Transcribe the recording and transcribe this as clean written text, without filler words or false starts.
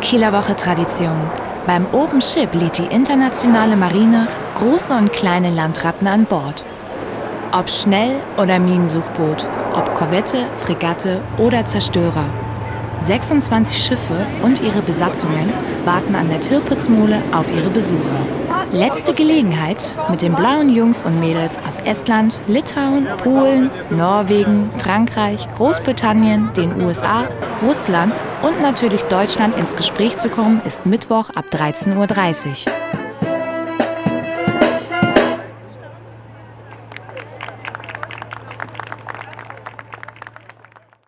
gute Kieler Woche Tradition. Beim Open Ship lädt die internationale Marine große und kleine Landratten an Bord. Ob Schnell- oder Minensuchboot, ob Korvette, Fregatte oder Zerstörer. 26 Schiffe und ihre Besatzungen warten an der Tirpitzmole auf ihre Besucher. Letzte Gelegenheit, mit den blauen Jungs und Mädels aus Estland, Litauen, Polen, Norwegen, Frankreich, Großbritannien, den USA, Russland und natürlich Deutschland ins Gespräch zu kommen, ist Mittwoch ab 13:30 Uhr.